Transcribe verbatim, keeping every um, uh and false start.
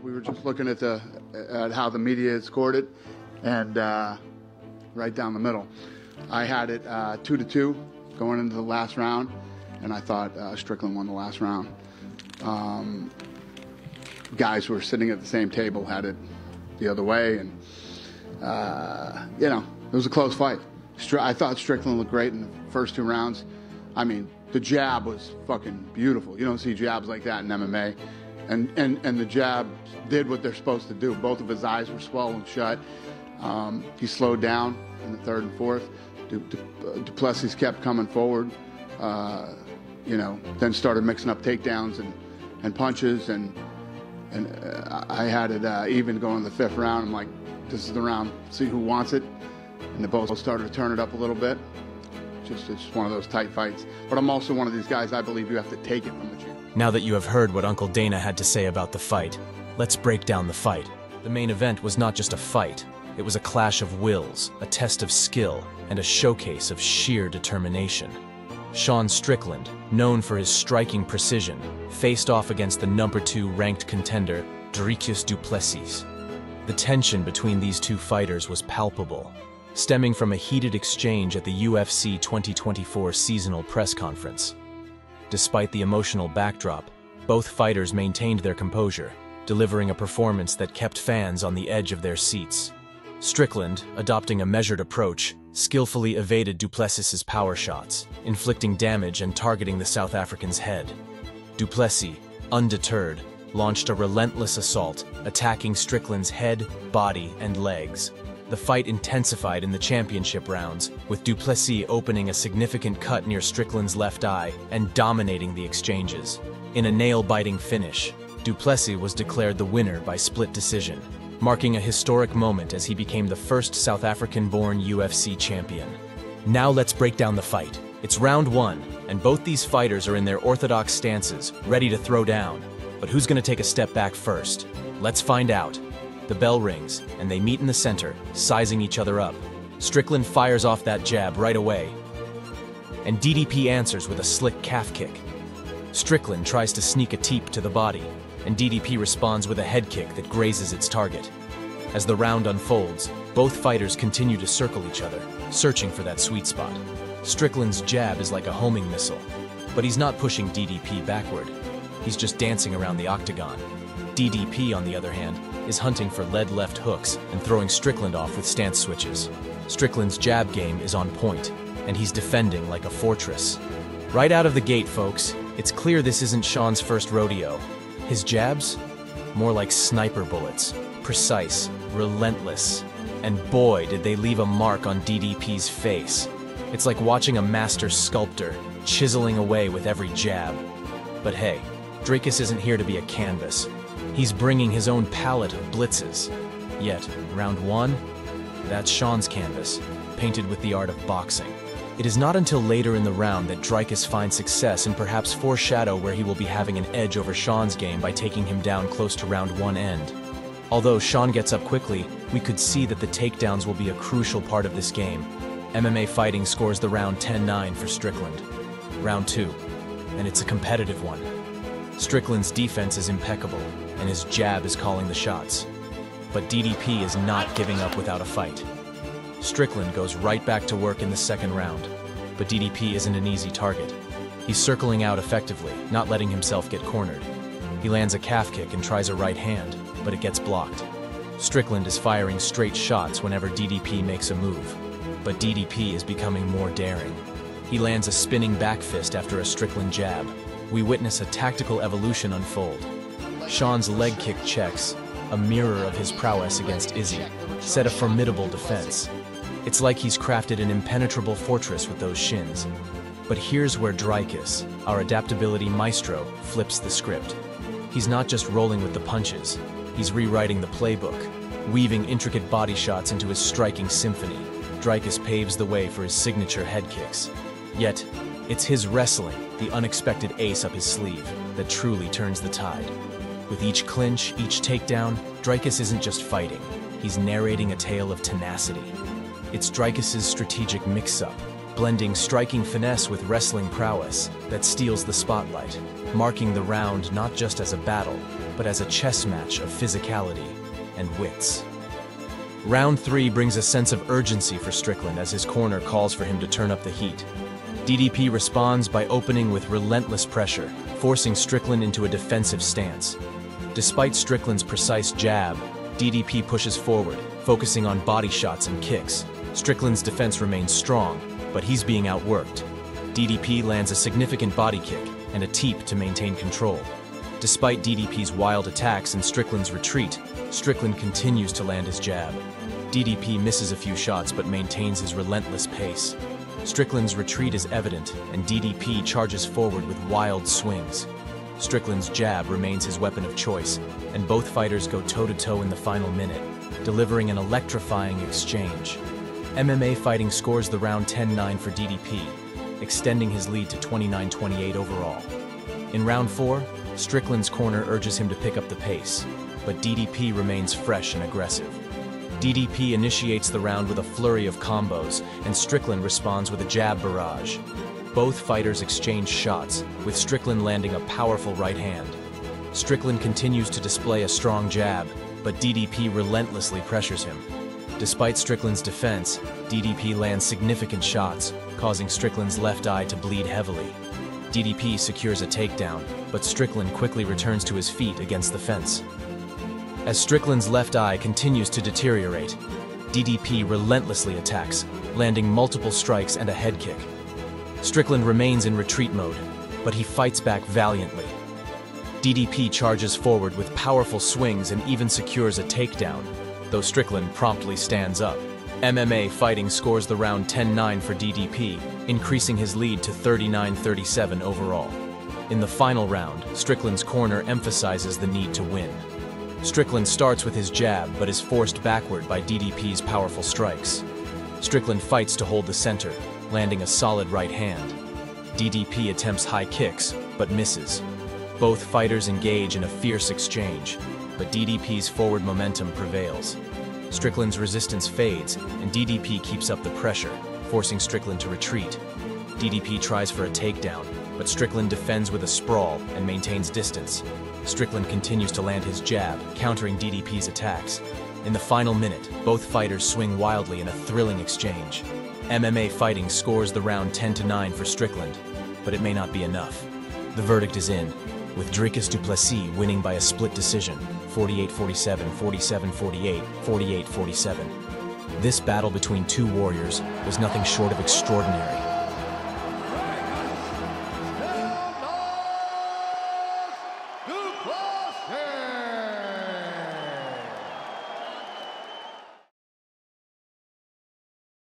We were just looking at the at how the media had scored it, and uh, right down the middle. I had it uh, two to two going into the last round, and I thought uh, Strickland won the last round. Um, guys who were sitting at the same table had it the other way, and uh, you know, it was a close fight. Str I thought Strickland looked great in the first two rounds. I mean, the jab was fucking beautiful. You don't see jabs like that in M M A. And, and, and the jab did what they're supposed to do. Both of his eyes were swollen shut. Um, he slowed down in the third and fourth. Du, Du, Du Plessis kept coming forward, uh, you know, then started mixing up takedowns and, and punches. And, and uh, I had it uh, even going in the fifth round. I'm like, this is the round, see who wants it. And they both started to turn it up a little bit. Just, it's just one of those tight fights. But I'm also one of these guys, I believe you have to take it from the champ. Now that you have heard what Uncle Dana had to say about the fight, let's break down the fight. The main event was not just a fight, it was a clash of wills, a test of skill, and a showcase of sheer determination. Sean Strickland, known for his striking precision, faced off against the number two ranked contender, Dricus Du Plessis. The tension between these two fighters was palpable, stemming from a heated exchange at the U F C twenty twenty-four seasonal press conference. Despite the emotional backdrop, both fighters maintained their composure, delivering a performance that kept fans on the edge of their seats. Strickland, adopting a measured approach, skillfully evaded Du Plessis's power shots, inflicting damage and targeting the South African's head. Du Plessis, undeterred, launched a relentless assault, attacking Strickland's head, body, and legs. The fight intensified in the championship rounds, with Du Plessis opening a significant cut near Strickland's left eye and dominating the exchanges. In a nail-biting finish, Du Plessis was declared the winner by split decision, marking a historic moment as he became the first South African-born U F C champion. Now let's break down the fight. It's round one, and both these fighters are in their orthodox stances, ready to throw down. But who's going to take a step back first? Let's find out. The bell rings, and they meet in the center, sizing each other up. Strickland fires off that jab right away, and D D P answers with a slick calf kick. Strickland tries to sneak a teep to the body, and D D P responds with a head kick that grazes its target. As the round unfolds, both fighters continue to circle each other, searching for that sweet spot. Strickland's jab is like a homing missile, but he's not pushing D D P backward. He's just dancing around the octagon. D D P, on the other hand, is hunting for lead left hooks and throwing Strickland off with stance switches. Strickland's jab game is on point, and he's defending like a fortress. Right out of the gate, folks, it's clear this isn't Sean's first rodeo. His jabs? More like sniper bullets. Precise, relentless. And boy, did they leave a mark on D D P's face. It's like watching a master sculptor chiseling away with every jab. But hey, Dricus isn't here to be a canvas. He's bringing his own palette of blitzes. Yet, round one? That's Sean's canvas, painted with the art of boxing. It is not until later in the round that Dricus finds success and perhaps foreshadow where he will be having an edge over Sean's game by taking him down close to round one end. Although Sean gets up quickly, we could see that the takedowns will be a crucial part of this game. M M A Fighting scores the round ten nine for Strickland. Round two, and it's a competitive one. Strickland's defense is impeccable, and his jab is calling the shots. But D D P is not giving up without a fight. Strickland goes right back to work in the second round, but D D P isn't an easy target. He's circling out effectively, not letting himself get cornered. He lands a calf kick and tries a right hand, but it gets blocked. Strickland is firing straight shots whenever D D P makes a move, but D D P is becoming more daring. He lands a spinning back fist after a Strickland jab. We witness a tactical evolution unfold. Sean's leg kick checks, a mirror of his prowess against Izzy, set a formidable defense. It's like he's crafted an impenetrable fortress with those shins. But here's where Dricus, our adaptability maestro, flips the script. He's not just rolling with the punches, he's rewriting the playbook, weaving intricate body shots into his striking symphony. Dricus paves the way for his signature head kicks. Yet, it's his wrestling, the unexpected ace up his sleeve, that truly turns the tide. With each clinch, each takedown, Dricus isn't just fighting, he's narrating a tale of tenacity. It's Dricus's strategic mix-up, blending striking finesse with wrestling prowess, that steals the spotlight, marking the round not just as a battle, but as a chess match of physicality and wits. Round three brings a sense of urgency for Strickland as his corner calls for him to turn up the heat. D D P responds by opening with relentless pressure, forcing Strickland into a defensive stance. Despite Strickland's precise jab, D D P pushes forward, focusing on body shots and kicks. Strickland's defense remains strong, but he's being outworked. D D P lands a significant body kick and a teep to maintain control. Despite D D P's wild attacks and Strickland's retreat, Strickland continues to land his jab. D D P misses a few shots but maintains his relentless pace. Strickland's retreat is evident, and D D P charges forward with wild swings. Strickland's jab remains his weapon of choice, and both fighters go toe-to-toe in the final minute, delivering an electrifying exchange. M M A Fighting scores the round ten nine for D D P, extending his lead to twenty-nine twenty-eight overall. In round four, Strickland's corner urges him to pick up the pace, but D D P remains fresh and aggressive. D D P initiates the round with a flurry of combos, and Strickland responds with a jab barrage. Both fighters exchange shots, with Strickland landing a powerful right hand. Strickland continues to display a strong jab, but D D P relentlessly pressures him. Despite Strickland's defense, D D P lands significant shots, causing Strickland's left eye to bleed heavily. D D P secures a takedown, but Strickland quickly returns to his feet against the fence. As Strickland's left eye continues to deteriorate, D D P relentlessly attacks, landing multiple strikes and a head kick. Strickland remains in retreat mode, but he fights back valiantly. D D P charges forward with powerful swings and even secures a takedown, though Strickland promptly stands up. M M A Fighting scores the round ten nine for D D P, increasing his lead to thirty-nine thirty-seven overall. In the final round, Strickland's corner emphasizes the need to win. Strickland starts with his jab, but is forced backward by D D P's powerful strikes. Strickland fights to hold the center, landing a solid right hand. D D P attempts high kicks, but misses. Both fighters engage in a fierce exchange, but D D P's forward momentum prevails. Strickland's resistance fades, and D D P keeps up the pressure, forcing Strickland to retreat. D D P tries for a takedown, but Strickland defends with a sprawl and maintains distance. Strickland continues to land his jab, countering D D P's attacks. In the final minute, both fighters swing wildly in a thrilling exchange. M M A Fighting scores the round ten to nine for Strickland, but it may not be enough. The verdict is in, with Dricus Du Plessis winning by a split decision, forty-eight forty-seven, forty-seven forty-eight, forty-eight forty-seven. This battle between two warriors was nothing short of extraordinary.